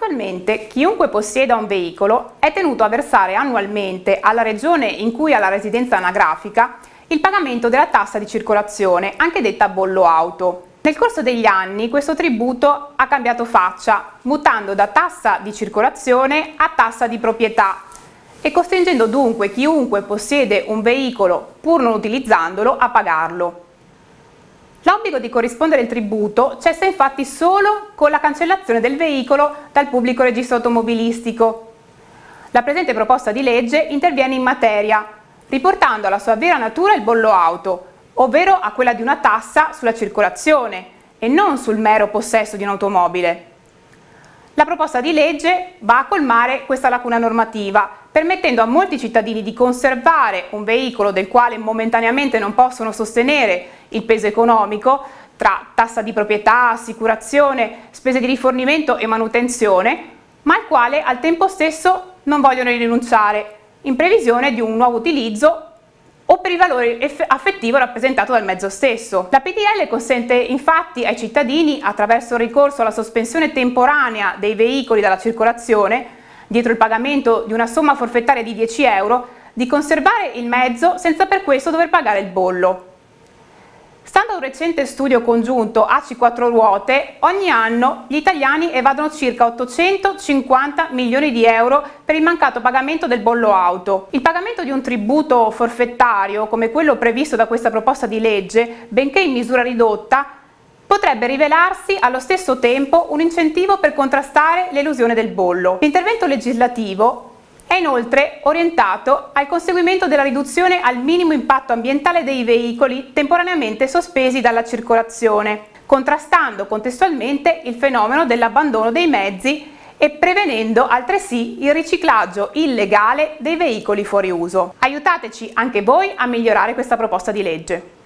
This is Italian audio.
Attualmente chiunque possieda un veicolo è tenuto a versare annualmente alla regione in cui ha la residenza anagrafica il pagamento della tassa di circolazione, anche detta bollo auto. Nel corso degli anni questo tributo ha cambiato faccia, mutando da tassa di circolazione a tassa di proprietà e costringendo dunque chiunque possiede un veicolo, pur non utilizzandolo, a pagarlo. L'obbligo di corrispondere il tributo cessa infatti solo con la cancellazione del veicolo dal pubblico registro automobilistico. La presente proposta di legge interviene in materia, riportando alla sua vera natura il bollo auto, ovvero a quella di una tassa sulla circolazione e non sul mero possesso di un'automobile. La proposta di legge va a colmare questa lacuna normativa, permettendo a molti cittadini di conservare un veicolo del quale momentaneamente non possono sostenere il peso economico tra tassa di proprietà, assicurazione, spese di rifornimento e manutenzione, ma al quale al tempo stesso non vogliono rinunciare, in previsione di un nuovo utilizzo o per il valore affettivo rappresentato dal mezzo stesso. La PDL consente infatti ai cittadini, attraverso il ricorso alla sospensione temporanea dei veicoli dalla circolazione, dietro il pagamento di una somma forfettaria di 10 euro, di conservare il mezzo senza per questo dover pagare il bollo. Stando a un recente studio congiunto AC4 Ruote, ogni anno gli italiani evadono circa 850 milioni di euro per il mancato pagamento del bollo auto. Il pagamento di un tributo forfettario, come quello previsto da questa proposta di legge, benché in misura ridotta, potrebbe rivelarsi allo stesso tempo un incentivo per contrastare l'elusione del bollo. L'intervento legislativo è inoltre orientato al conseguimento della riduzione al minimo impatto ambientale dei veicoli temporaneamente sospesi dalla circolazione, contrastando contestualmente il fenomeno dell'abbandono dei mezzi e prevenendo altresì il riciclaggio illegale dei veicoli fuori uso. Aiutateci anche voi a migliorare questa proposta di legge.